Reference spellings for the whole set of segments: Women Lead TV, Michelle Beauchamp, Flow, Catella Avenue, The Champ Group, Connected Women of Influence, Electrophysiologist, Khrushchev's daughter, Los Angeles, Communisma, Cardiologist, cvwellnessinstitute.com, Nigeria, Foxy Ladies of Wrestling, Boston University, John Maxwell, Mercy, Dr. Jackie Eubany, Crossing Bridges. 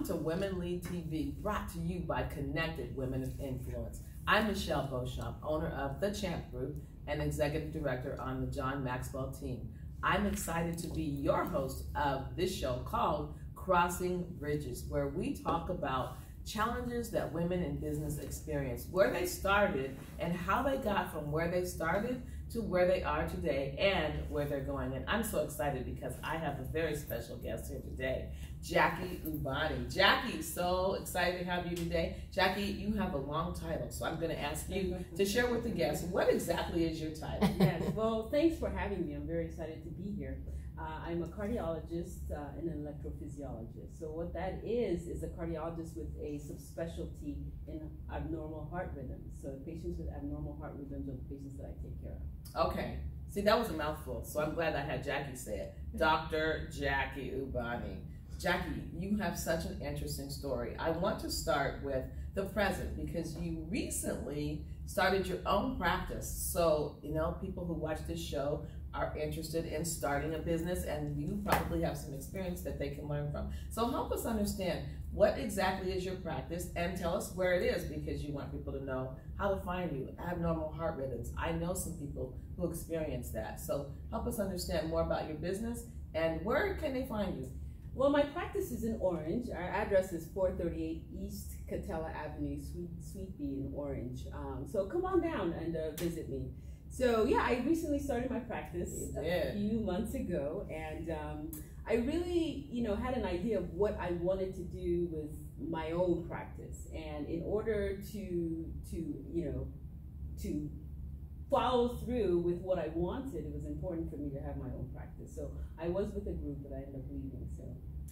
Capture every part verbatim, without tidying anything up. Welcome to Women Lead T V, brought to you by Connected Women of Influence. I'm Michelle Beauchamp, owner of The Champ Group and Executive Director on the John Maxwell team. I'm excited to be your host of this show called Crossing Bridges, where we talk about challenges that women in business experience, where they started and how they got from where they started to where they are today and where they're going. And I'm so excited because I have a very special guest here today, Jackie Eubany. Jackie, so excited to have you today. Jackie, you have a long title, so I'm gonna ask you to share with the guests, what exactly is your title? Yes, well, thanks for having me. I'm very excited to be here. Uh, I'm a cardiologist uh, and an electrophysiologist. So what that is, is a cardiologist with a subspecialty in abnormal heart rhythms. So patients with abnormal heart rhythms are the patients that I take care of. Okay. See, that was a mouthful, so I'm glad I had Jackie say it. Doctor Jackie Eubany. Jackie, you have such an interesting story. I want to start with the present because you recently started your own practice. So, you know, people who watch this show are interested in starting a business, and you probably have some experience that they can learn from. So help us understand, what exactly is your practice, and tell us where it is, because you want people to know how to find you. Abnormal heart rhythms. I know some people who experience that. So help us understand more about your business, and where can they find you? Well, my practice is in Orange. Our address is four thirty-eight East Catella Avenue, Suite, Suite B in Orange. Um, so come on down and uh, visit me. So yeah, I recently started my practice a few months ago, and um, I really, you know, had an idea of what I wanted to do with my own practice. And in order to, to you know, to follow through with what I wanted, it was important for me to have my own practice. So I was with a group, but I ended up leaving. So.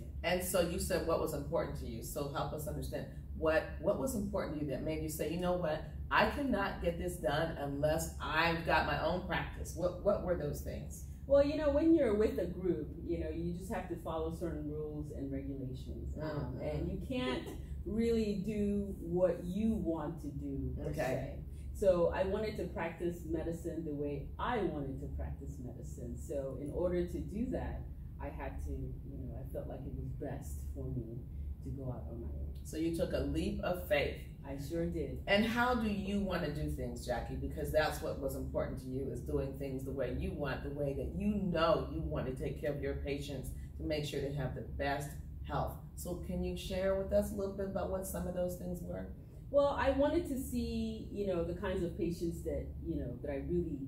Yeah. And so you said what was important to you. So help us understand what what was important to you that made you say, you know what? I cannot get this done unless I've got my own practice. What what were those things? Well, you know, when you're with a group, you know, you just have to follow certain rules and regulations. Mm-hmm. um, and you can't really do what you want to do, per okay. se. So I wanted to practice medicine the way I wanted to practice medicine. So in order to do that, I had to, you know, I felt like it was best for me to go out on my own. So you took a leap of faith. I sure did. And how do you want to do things, Jackie? Because that's what was important to you, is doing things the way you want, the way that you know you want to take care of your patients to make sure they have the best health. So can you share with us a little bit about what some of those things were? Well, I wanted to see, you know, the kinds of patients that, you know, that I really,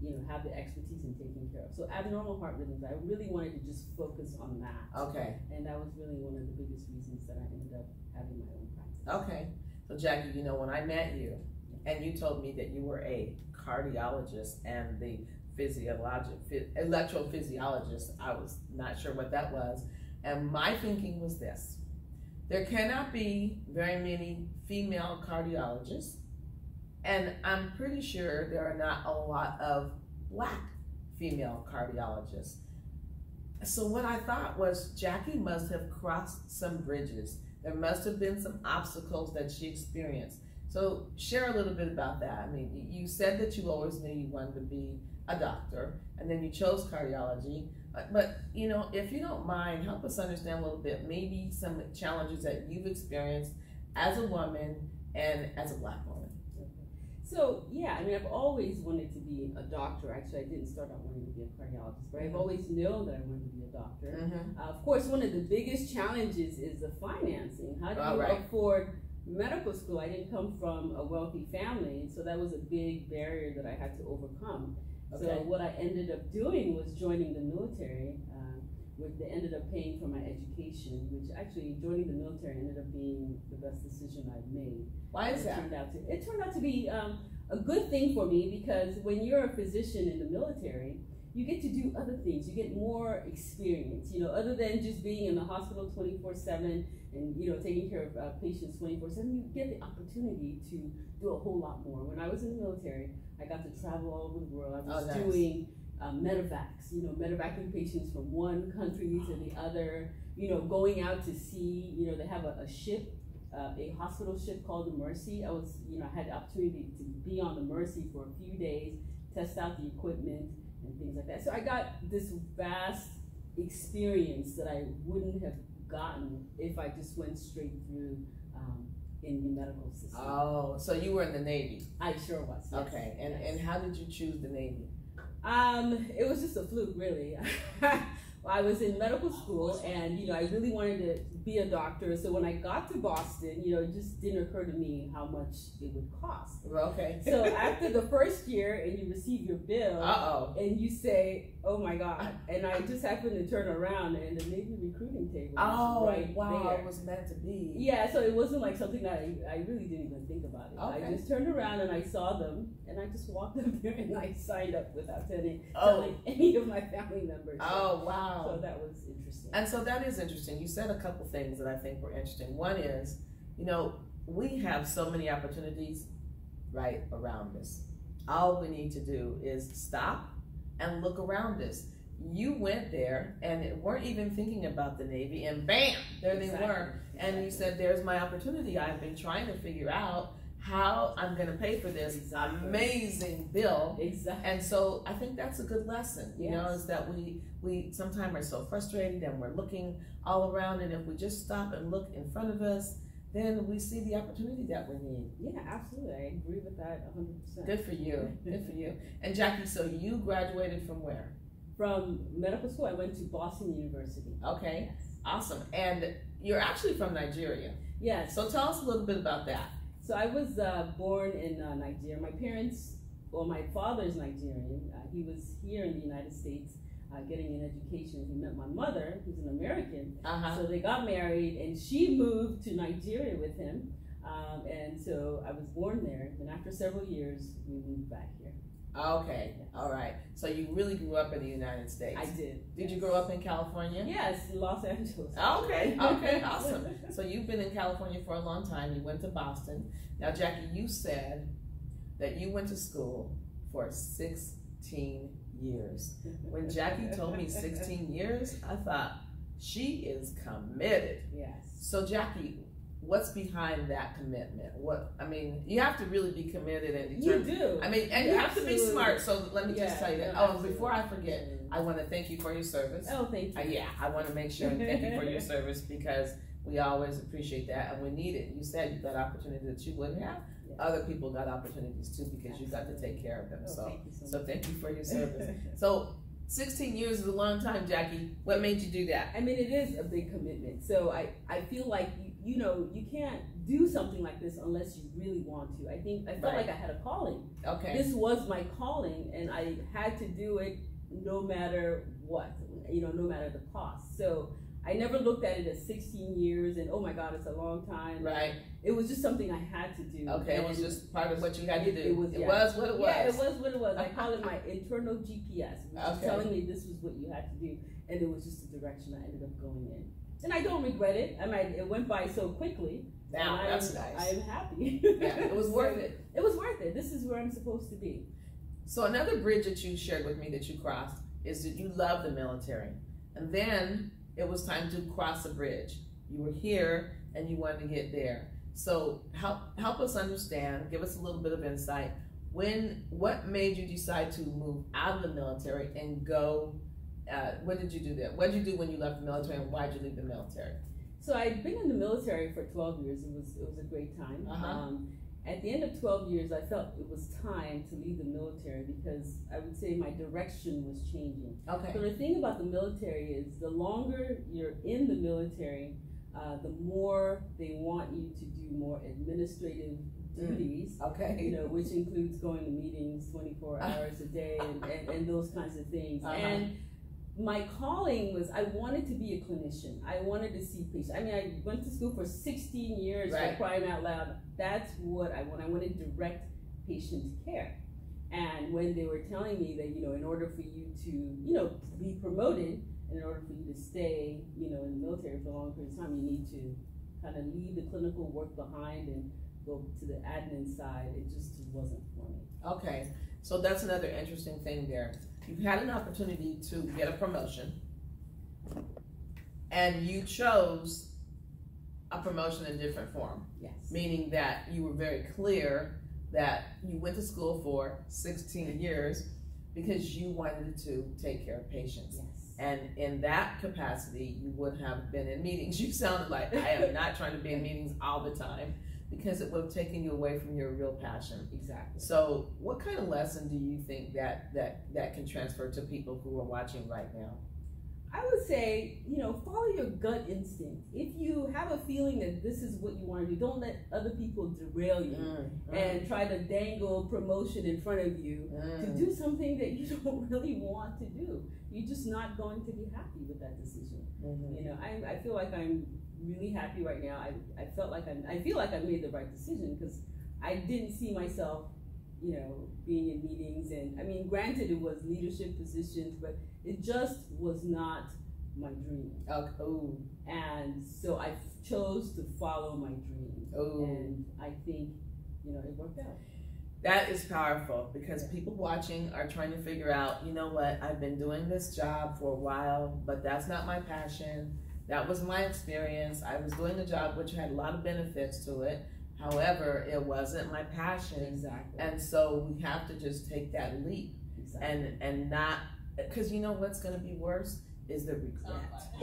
you know, have the expertise in taking care of. So abnormal heart rhythms, I really wanted to just focus on that. Okay. And that was really one of the biggest reasons that I ended up having my own practice. Okay. So Jackie, you know, when I met you and you told me that you were a cardiologist and the physiologic, electrophysiologist, I was not sure what that was. And my thinking was this: there cannot be very many female cardiologists, and I'm pretty sure there are not a lot of Black female cardiologists. So what I thought was, Jackie must have crossed some bridges. There must have been some obstacles that she experienced. So share a little bit about that. I mean, you said that you always knew you wanted to be a doctor, and then you chose cardiology. But, you know, if you don't mind, help us understand a little bit, maybe some challenges that you've experienced as a woman and as a Black woman. So, yeah, I mean, I've always wanted to be a doctor. Actually, I didn't start out wanting to be a cardiologist, but I've always known that I wanted to be a doctor. Mm-hmm. uh, of course, one of the biggest challenges is the financing. How do All you right. afford medical school? I didn't come from a wealthy family, so that was a big barrier that I had to overcome. Okay. So what I ended up doing was joining the military, uh, which they ended up paying for my education, which actually joining the military ended up being the best decision I've made. Why is that? It turned out to, it turned out to be um, a good thing for me, because when you're a physician in the military, you get to do other things. You get more experience, you know, other than just being in the hospital twenty-four seven and, you know, taking care of uh, patients twenty-four seven, you get the opportunity to do a whole lot more. When I was in the military, I got to travel all over the world. I was oh, nice. doing Uh, medevacs, you know, medevacing patients from one country to the other, you know, going out to sea. You know, they have a, a ship, uh, a hospital ship called the Mercy. I was, you know, I had the opportunity to be on the Mercy for a few days, test out the equipment and things like that. So I got this vast experience that I wouldn't have gotten if I just went straight through um, in the medical system. Oh, so you were in the Navy? I sure was. Yes. Okay, and, yes. and how did you choose the Navy? Um, it was just a fluke, really. I was in medical school, and you know, I really wanted to be a doctor. So when I got to Boston, you know, it just didn't occur to me how much it would cost. Okay. So after the first year, and you receive your bill, uh-oh, and you say, "Oh my God!" And I just happened to turn around, and the Navy recruiting table was oh, right wow, there. It was meant to be. Yeah. So it wasn't like something that I, I really didn't even think about it. Okay. I just turned around and I saw them, and I just walked up there and I signed up without telling, oh. telling any of my family members. Oh wow. So that was interesting. And so that is interesting. You said a couple things that I think were interesting. One is, you know, we have so many opportunities right around us. All we need to do is stop and look around us. You went there and weren't even thinking about the Navy, and bam, there exactly. they were. And exactly. you said, there's my opportunity. I've been trying to figure out how I'm going to pay for this exactly. amazing bill. Exactly. And so I think that's a good lesson, you yes. know, is that we we sometimes are so frustrated and we're looking all around, and if we just stop and look in front of us, then we see the opportunity that we need. Yeah, absolutely. I agree with that one hundred percent. Good for you. Good for you. And Jackie, so you graduated from where? From medical school. I went to Boston University. Okay. Yes. Awesome. And you're actually from Nigeria. Yes. So tell us a little bit about that. So I was uh, born in uh, Nigeria. My parents, well, my father's Nigerian. Uh, he was here in the United States uh, getting an education. He met my mother, who's an American. Uh-huh. So they got married, and she moved to Nigeria with him. Um, and so I was born there. And after several years, we moved back here. Okay, yes. All right. So you really grew up in the United States. I did. Did yes. you grow up in California? Yes, Los Angeles. Okay, okay, awesome. So you've been in California for a long time. You went to Boston. Now, Jackie, you said that you went to school for sixteen years. When Jackie told me sixteen years, I thought, she is committed. Yes. So Jackie, what's behind that commitment? What I mean, you have to really be committed and determined. You do. I mean, and you absolutely. Have to be smart. So let me yeah, just tell you that. No, oh, absolutely. Before I forget, I want to thank you for your service. Oh, thank you. Uh, yeah, I want to make sure and thank you for your service, because we always appreciate that and we need it. You said you got opportunities that you wouldn't have. Yes. Other people got opportunities too, because absolutely. You got to take care of them. Oh, so, thank you so, so thank you for your service. So. sixteen years is a long time, Jackie. What made you do that? I mean, it is a big commitment. So I, I feel like, you, you know, you can't do something like this unless you really want to. I think, I felt right. like I had a calling. Okay. This was my calling, and I had to do it no matter what, you know, no matter the cost. So I never looked at it as sixteen years and, oh my God, it's a long time. Right. It was just something I had to do. Okay, and it was just part of what you had to do. It was, yeah. it was what it was. Yeah, it was what it was. I call it my internal G P S, which okay. was telling me this was what you had to do, and it was just the direction I ended up going in. And I don't regret it. I mean, it went by so quickly. Now, I'm, that's nice. I am happy. Yeah, it was worth it. It was worth it. This is where I'm supposed to be. So another bridge that you shared with me that you crossed is that you love the military. And then it was time to cross a bridge. You were here and you wanted to get there. So help help us understand, give us a little bit of insight. When, what made you decide to move out of the military and go, uh, what did you do there? What did you do when you left the military, and why did you leave the military? So I'd been in the military for twelve years. It was, it was a great time. Uh-huh. um, at the end of twelve years, I felt it was time to leave the military, because I would say my direction was changing. Okay. So the thing about the military is, the longer you're in the military, Uh, the more they want you to do more administrative duties, okay. you know, which includes going to meetings twenty-four hours a day and, and, and those kinds of things. Uh-huh. And my calling was, I wanted to be a clinician. I wanted to see patients. I mean, I went to school for sixteen years, right. for crying out loud. That's what I want. I wanted direct patient care. And when they were telling me that, you know, in order for you to, you know, be promoted, in order for you to stay, you know, in the military for a long period of time, you need to kind of leave the clinical work behind and go to the admin side. It just wasn't for me. Okay, so that's another interesting thing there. You had an opportunity to get a promotion, and you chose a promotion in a different form. Yes. Meaning that you were very clear that you went to school for sixteen years because you wanted to take care of patients. Yes. And in that capacity, you would have been in meetings. You sounded like, I am not trying to be in meetings all the time, because it would have taken you away from your real passion. Exactly. So what kind of lesson do you think that, that, that can transfer to people who are watching right now? I would say, you know, follow your gut instinct. If you have a feeling that this is what you want to do, don't let other people derail you mm, mm. and try to dangle promotion in front of you mm. to do something that you don't really want to do. You're just not going to be happy with that decision. Mm-hmm. You know, I, I feel like I'm really happy right now. I, I felt like I'm, I feel like I made the right decision, because I didn't see myself, you know, being in meetings. And I mean, granted, it was leadership positions, but it just was not my dream. Okay. Oh. And so I chose to follow my dream. Oh. And I think, you know, it worked out. That is powerful, because people watching are trying to figure out, you know what, I've been doing this job for a while, but that's not my passion. That was my experience. I was doing a job which had a lot of benefits to it. However, it wasn't my passion. Exactly. And so we have to just take that leap. Exactly. And, and not, because you know what's going to be worse is the regret.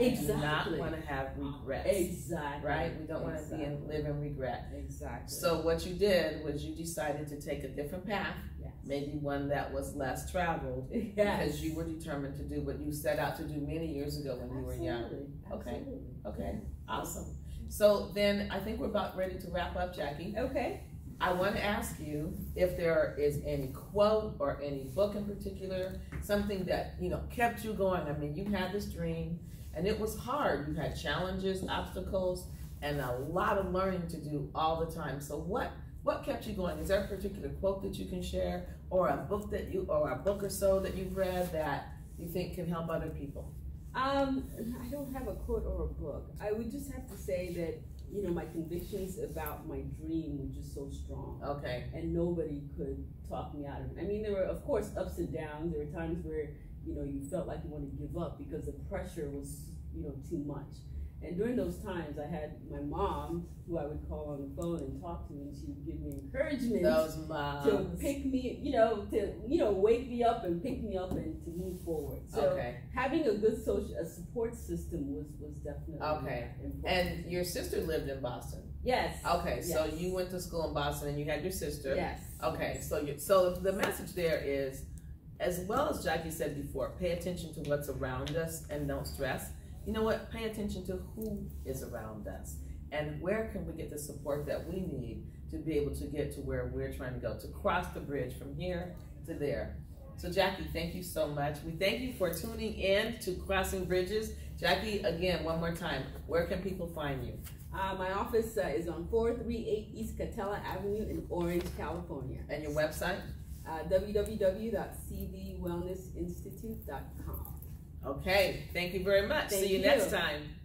Exactly. We do not want to have regrets. Exactly. Right? We don't want to exactly. be live in regret. Exactly. So what you did was you decided to take a different path, yes. maybe one that was less traveled, yes. because you were determined to do what you set out to do many years ago when Absolutely. You were young. Okay. Absolutely. Okay. Awesome. So then I think we're about ready to wrap up, Jackie. Okay. I want to ask you if there is any quote or any book in particular, something that, you know, kept you going. I mean, you had this dream and it was hard. You had challenges, obstacles, and a lot of learning to do all the time. So what, what kept you going? Is there a particular quote that you can share, or a book that you, or a book or so that you've read that you think can help other people? Um, I don't have a quote or a book. I would just have to say that, you know, my convictions about my dream were just so strong. Okay. And nobody could talk me out of it. I mean, there were, of course, ups and downs. There were times where, you know, you felt like you wanted to give up because the pressure was, you know, too much. And during those times, I had my mom, who I would call on the phone and talk to, and she would give me encouragement to pick me, you know, to, you know, wake me up and pick me up and to move forward. So okay. having a good social a support system was, was definitely okay. important. And your sister lived in Boston? Yes. Okay, yes. So you went to school in Boston and you had your sister? Yes. Okay, yes. So, you, so the message there is, as well as Jackie said before, pay attention to what's around us and don't stress. You know what, pay attention to who is around us and where can we get the support that we need to be able to get to where we're trying to go, to cross the bridge from here to there. So Jackie, thank you so much. We thank you for tuning in to Crossing Bridges. Jackie, again, one more time, where can people find you? Uh, my office uh, is on four three eight East Catella Avenue in Orange, California. And your website? Uh, w w w dot c v wellness institute dot com. Okay, thank you very much. Thank See you, you next time.